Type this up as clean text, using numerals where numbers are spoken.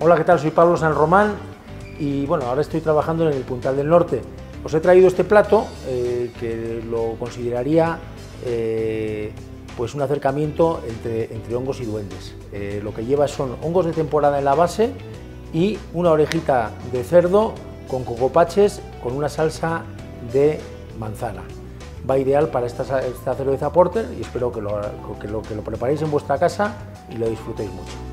Hola, ¿qué tal? Soy Pablo San Román y bueno, ahora estoy trabajando en el Puntal del Norte. Os he traído este plato que lo consideraría pues un acercamiento entre hongos y duendes. Lo que lleva son hongos de temporada en la base y una orejita de cerdo con cocopaches con una salsa de manzana. Va ideal para esta cerveza porter y espero que lo preparéis en vuestra casa y lo disfrutéis mucho.